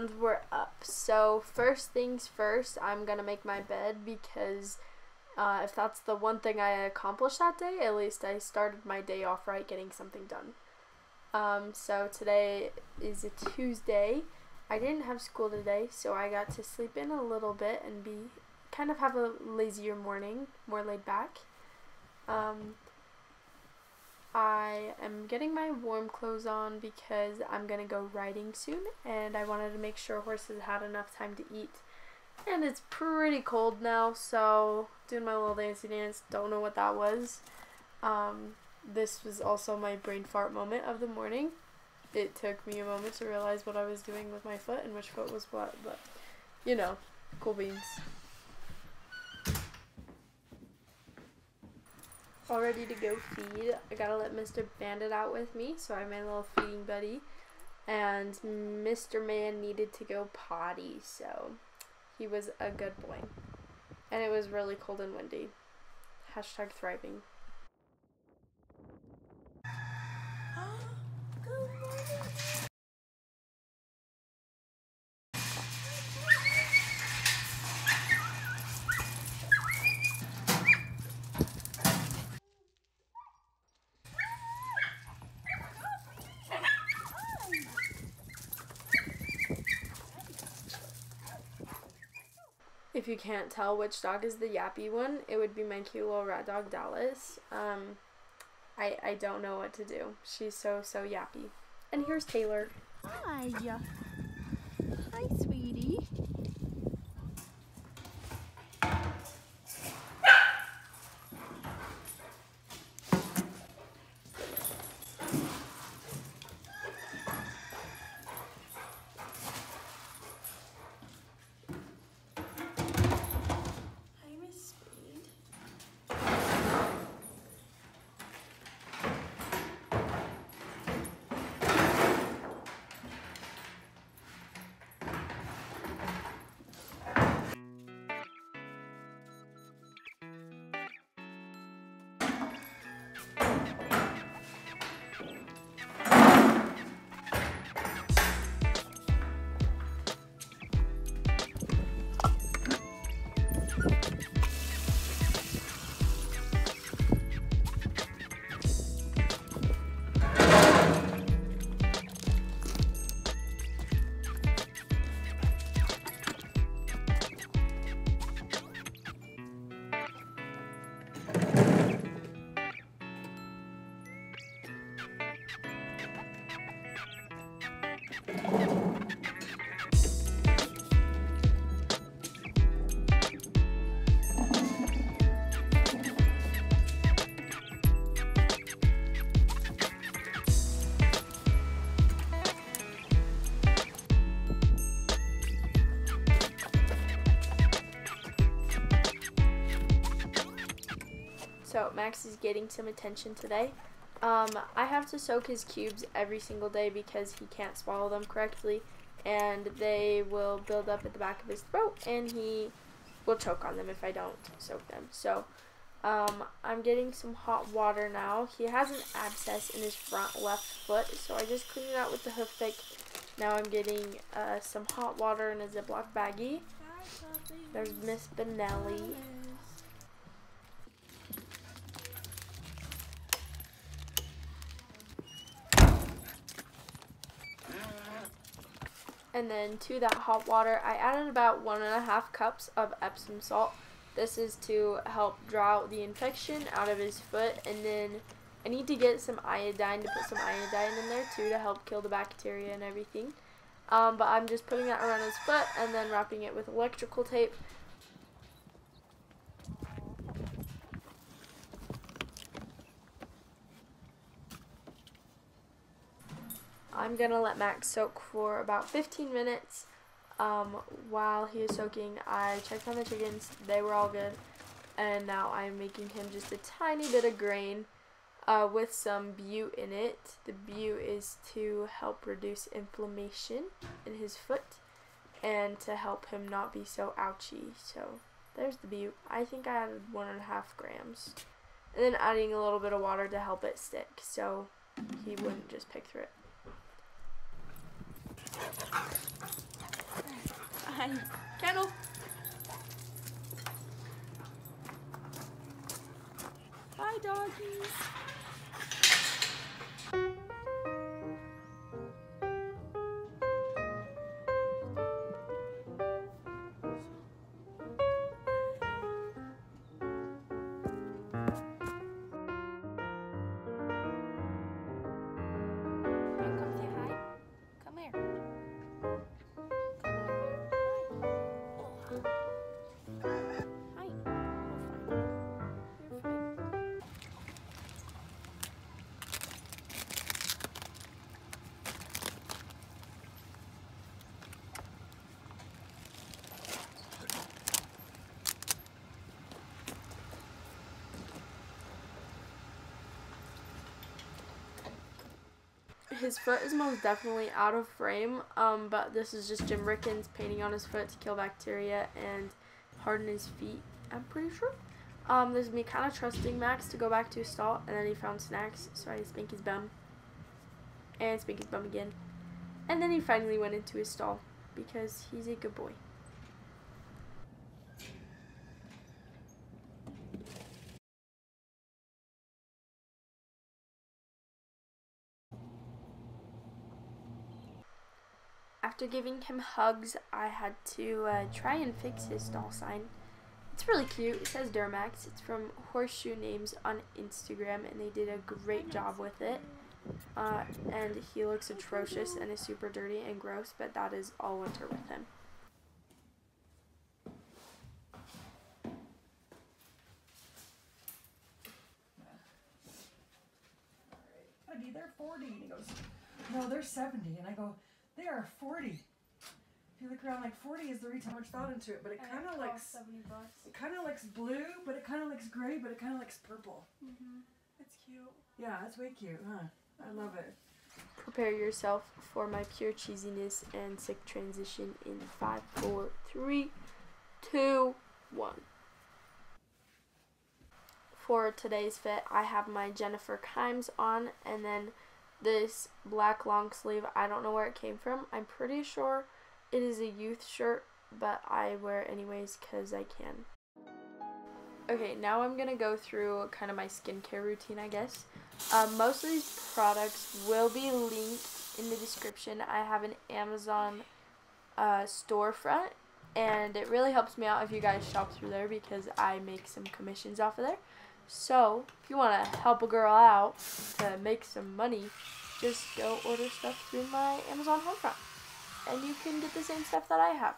rounds were up. So first things first, I'm gonna make my bed, because if that's the one thing I accomplished that day, at least I started my day off right, getting something done. So today is a Tuesday. I didn't have school today, so I got to sleep in a little bit and be kind of have a lazier morning, more laid back. I am getting my warm clothes on because I'm gonna go riding soon, and I wanted to make sure horses had enough time to eat. And it's pretty cold now, so doing my little dancey dance, don't know what that was. This was also my brain fart moment of the morning. It took me a moment to realize what I was doing with my foot and which foot was what, but you know, cool beans. All ready to go feed. I gotta let Mr. Bandit out with me, so I'm my little feeding buddy. And Mr. Man needed to go potty, so he was a good boy. And it was really cold and windy. Hashtag thriving. If you can't tell which dog is the yappy one, it would be my cute little rat dog, Dallas. I don't know what to do. She's so yappy. And here's Taylor. Hi. Hi, sweetie. So Max is getting some attention today. I have to soak his cubes every single day because he can't swallow them correctly, and they will build up at the back of his throat, and he will choke on them if I don't soak them. So I'm getting some hot water now. He has an abscess in his front left foot, so I just cleaned it out with the hoof pick. Now I'm getting some hot water in a Ziploc baggie. There's Miss Benelli. And then to that hot water, I added about 1.5 cups of Epsom salt. This is to help draw the infection out of his foot. And then I need to get some iodine, to put some iodine in there too, to help kill the bacteria and everything. But I'm just putting that around his foot and then wrapping it with electrical tape. I'm going to let Max soak for about 15 minutes. While he is soaking, I checked on the chickens. They were all good. And now I'm making him just a tiny bit of grain with some bute in it. The bute is to help reduce inflammation in his foot and to help him not be so ouchy. So there's the bute. I think I added 1.5 grams. And then adding a little bit of water to help it stick so he wouldn't just pick through it. and kennel. Bye, doggies. His foot is most definitely out of frame, but this is just Jim Ricken's painting on his foot to kill bacteria and harden his feet, I'm pretty sure. There's me kind of trusting Max to go back to his stall, and then he found snacks, so I spanked his bum. And spanked his bum again. And then he finally went into his stall, because he's a good boy. After giving him hugs, I had to try and fix his stall sign. It's really cute. It says Duramax. It's from Horseshoe Names on Instagram, and they did a great job with it. And he looks atrocious and is super dirty and gross, but that is all winter with him. Gotta be there 40. And he goes, no, they're 70. And I go, they are 40. If you look around, like 40 is the retail. How much thought into it, but it kind of looks. $70. It kind of looks blue, but it kind of looks gray, but it kind of looks purple. Mhm. It's cute. Yeah, that's way cute, huh? I love it. Prepare yourself for my pure cheesiness and sick transition in 5, 4, 3, 2, 1. For today's fit, I have my Jennifer Kimes on, and then this black long sleeve, I don't know where it came from. I'm pretty sure it is a youth shirt, but I wear it anyways because I can. Okay, now I'm going to go through kind of my skincare routine, I guess. Most of these products will be linked in the description. I have an Amazon storefront, and it really helps me out if you guys shop through there because I make some commissions off of there. So, if you want to help a girl out to make some money, just go order stuff through my Amazon Homefront. And you can get the same stuff that I have.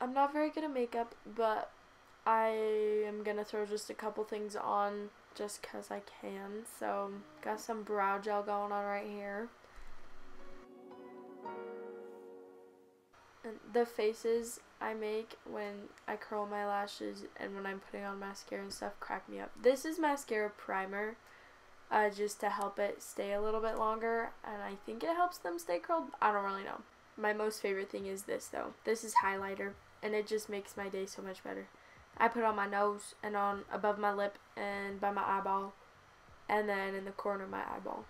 I'm not very good at makeup, but I am going to throw just a couple things on just because I can. So, got some brow gel going on right here. And the faces I make when I curl my lashes and when I'm putting on mascara and stuff crack me up. This is mascara primer, just to help it stay a little bit longer, and I think it helps them stay curled. I don't really know. My most favorite thing is this, though. This is highlighter, and it just makes my day so much better. I put on my nose and on above my lip and by my eyeball, and then in the corner of my eyeball.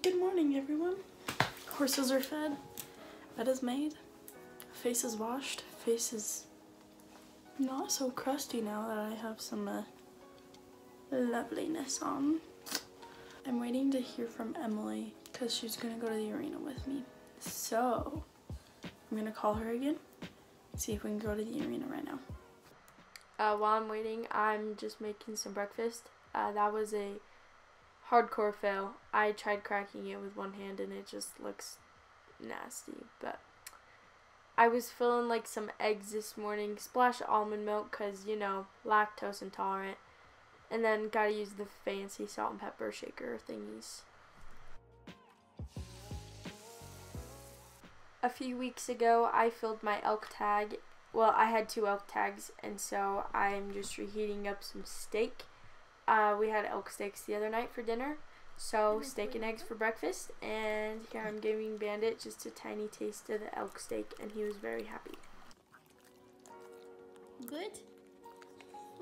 Good morning, everyone. Horses are fed, bed is made, face is washed, face is not so crusty now that I have some loveliness on. I'm waiting to hear from Emily because she's gonna go to the arena with me. So I'm gonna call her again, see if we can go to the arena right now. While I'm waiting, I'm just making some breakfast. That was a hardcore fail. I tried cracking it with one hand and it just looks nasty, but I was filling like some eggs this morning, splash almond milk because, you know, lactose intolerant, and then gotta use the fancy salt and pepper shaker thingies. A few weeks ago I filled my elk tag. Well, I had 2 elk tags, and so I'm just reheating up some steak. We had elk steaks the other night for dinner, so steak and eggs for breakfast, and here I'm giving Bandit just a tiny taste of the elk steak, and he was very happy. Good?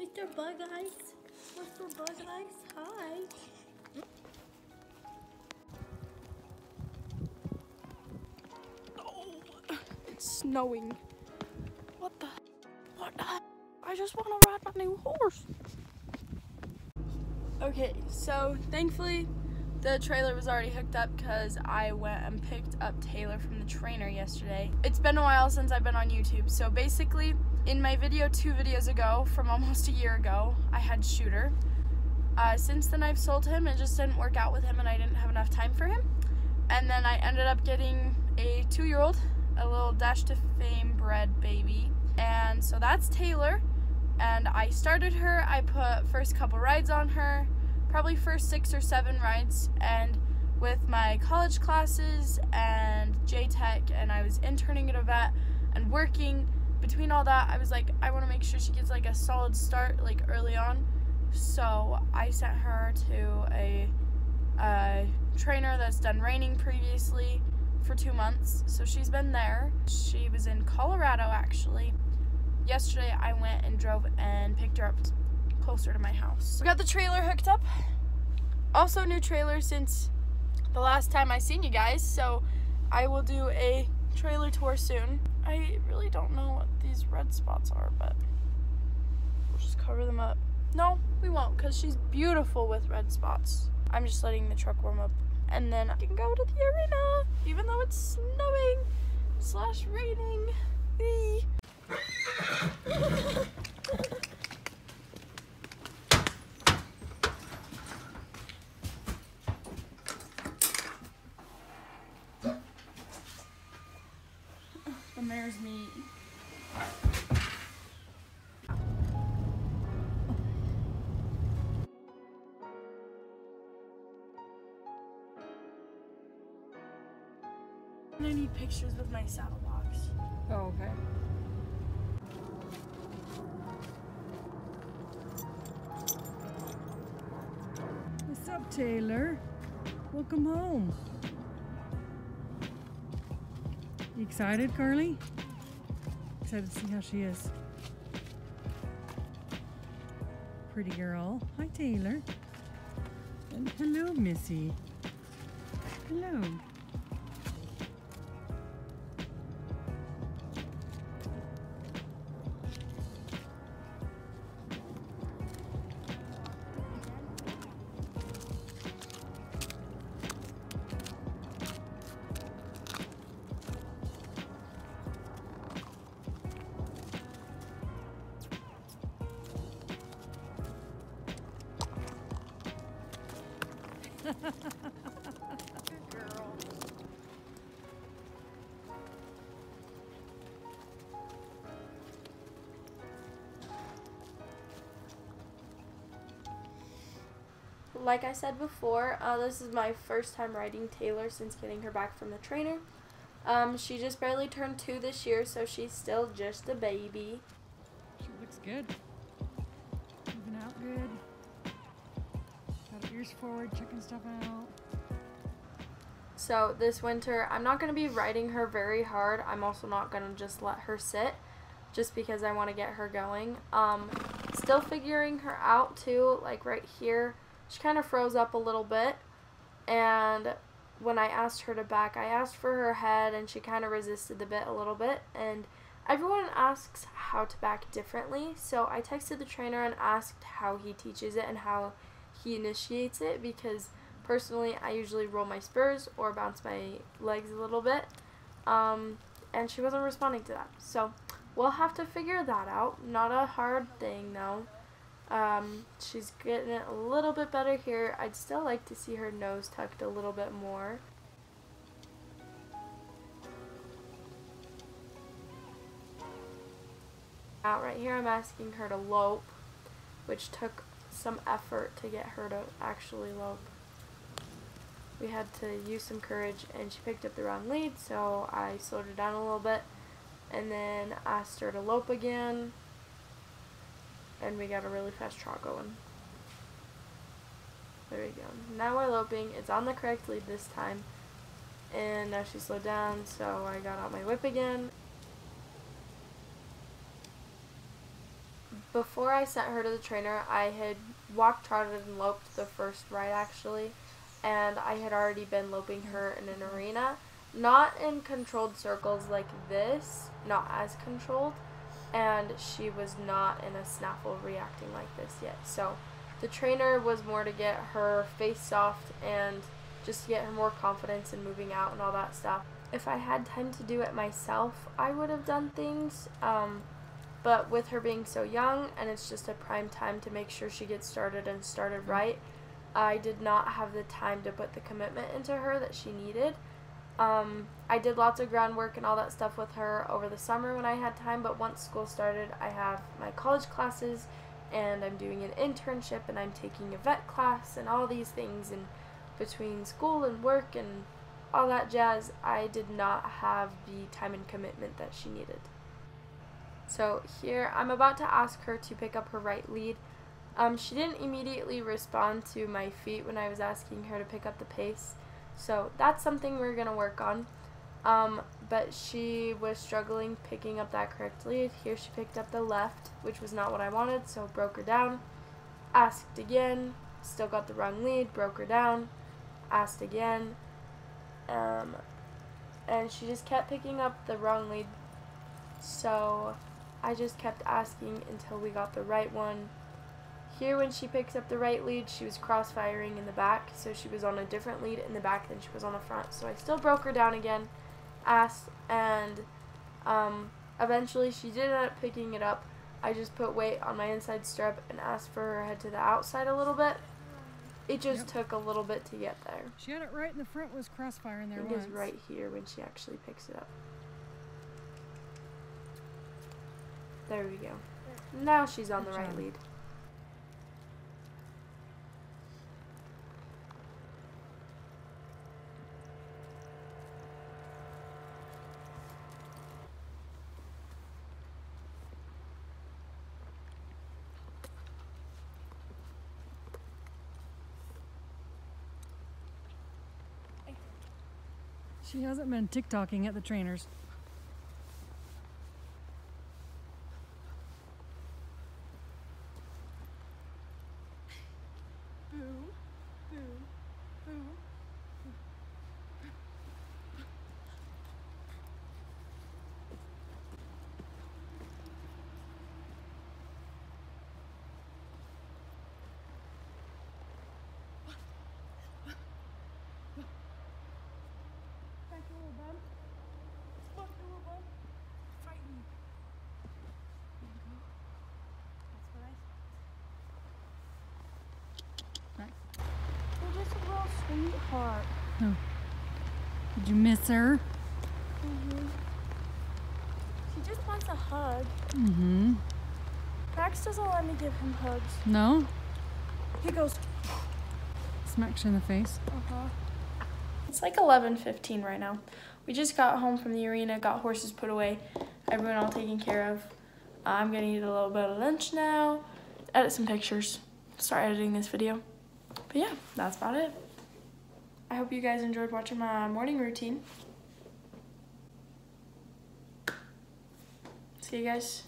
Mr. Bug Eyes? Mr. Bug Eyes, hi! Oh, it's snowing. What the? What the? I just want to ride my new horse. Okay, so thankfully the trailer was already hooked up because I went and picked up Taylor from the trainer yesterday. It's been a while since I've been on YouTube, so basically in my video 2 videos ago from almost a year ago, I had Shooter. Since then I've sold him, it just didn't work out with him and I didn't have enough time for him. And then I ended up getting a 2-year-old, a little Dash to Fame bred baby. And so that's Taylor. And I started her, I put first couple rides on her, probably first 6 or 7 rides, and with my college classes and J-Tech, and I was interning at a vet and working, between all that I was like, I want to make sure she gets like a solid start like early on, so I sent her to a trainer that's done reining previously for 2 months, so she's been there. She was in Colorado actually. Yesterday I went and drove and picked her up closer to my house. We got the trailer hooked up. Also new trailer since the last time I seen you guys, so I will do a trailer tour soon. I really don't know what these red spots are, but we'll just cover them up. No, we won't, because she's beautiful with red spots. I'm just letting the truck warm up and then I can go to the arena, even though it's snowing / raining. Eee. The mare's meat. I'm gonna need pictures with my saddle box. Oh, okay. What's up, Taylor? Welcome home. You excited, Carly? Excited to see how she is. Pretty girl. Hi, Taylor. And hello, Missy. Hello. Like I said before, this is my first time riding Taylor since getting her back from the trainer. She just barely turned 2 this year, so she's still just a baby. She looks good. Moving out good. Got her ears forward, checking stuff out. So this winter, I'm not going to be riding her very hard. I'm also not going to just let her sit, just because I want to get her going. Still figuring her out too, like right here. She kind of froze up a little bit, and when I asked her to back, I asked for her head, and she kind of resisted the bit a little bit, and everyone asks how to back differently, so I texted the trainer and asked how he teaches it and how he initiates it, because personally, I usually roll my spurs or bounce my legs a little bit, and she wasn't responding to that, so we'll have to figure that out. Not a hard thing, though. She's getting it a little bit better here. I'd still like to see her nose tucked a little bit more. Out right here, I'm asking her to lope, which took some effort to get her to actually lope. We had to use some courage, and she picked up the wrong lead, so I slowed her down a little bit, and then asked her to lope again. And we got a really fast trot going. There we go. Now we're loping. It's on the correct lead this time. And now she slowed down, so I got out my whip again. Before I sent her to the trainer, I had walked, trotted, and loped the first ride, actually. And I had already been loping her in an arena. Not in controlled circles like this. Not as controlled. And she was not in a snaffle reacting like this yet. So the trainer was more to get her face soft and just to get her more confidence in moving out and all that stuff. If I had time to do it myself, I would have done things. But with her being so young, and it's just a prime time to make sure she gets started and started right, I did not have the time to put the commitment into her that she needed. I did lots of groundwork and all that stuff with her over the summer when I had time, but once school started, I have my college classes, and I'm doing an internship, and I'm taking a vet class, and all these things, and between school and work and all that jazz, I did not have the time and commitment that she needed. So here, I'm about to ask her to pick up her right lead. She didn't immediately respond to my feet when I was asking her to pick up the pace. So that's something we're going to work on, but she was struggling picking up that correct lead. Here she picked up the left, which was not what I wanted, so broke her down, asked again, still got the wrong lead, broke her down, asked again, and she just kept picking up the wrong lead, so I just kept asking until we got the right one. Here, when she picks up the right lead, she was cross-firing in the back, so she was on a different lead in the back than she was on the front. So I still broke her down again, asked, and eventually she did end up picking it up. I just put weight on my inside stirrup and asked for her head to the outside a little bit. It just took a little bit to get there. She had it right in the front, was cross-firing there once. It is right here when she actually picks it up. There we go. Now she's on the right lead. She hasn't been TikToking at the trainers. Boo, boo, boo. sweetheart. Oh. Did you miss her? Mm-hmm. She just wants a hug. Mm-hmm. Max doesn't let me give him hugs. No? He goes... smacks you in the face. Uh-huh. It's like 11:15 right now. We just got home from the arena, got horses put away, everyone all taken care of. I'm gonna eat a little bit of lunch now, edit some pictures, start editing this video. But yeah, that's about it. I hope you guys enjoyed watching my morning routine. See you guys.